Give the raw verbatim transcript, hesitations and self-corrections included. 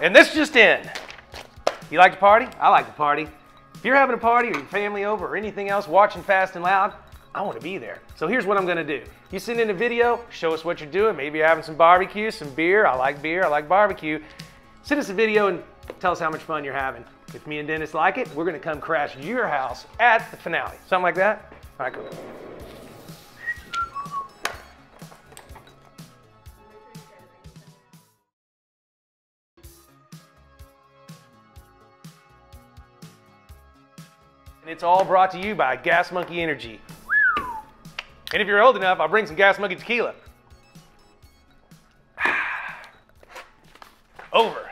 and this just in. You like to party? I like to party. If you're having a party or your family over or anything else watching Fast and Loud, I want to be there. So here's what I'm going to do. You send in a video, show us what you're doing. Maybe you're having some barbecue, some beer. I like beer, I like barbecue. Send us a video and tell us how much fun you're having. If me and Dennis like it, we're going to come crash your house at the finale. Something like that? All right, cool. And it's all brought to you by Gas Monkey Energy. And if you're old enough, I'll bring some Gas Monkey tequila. Over.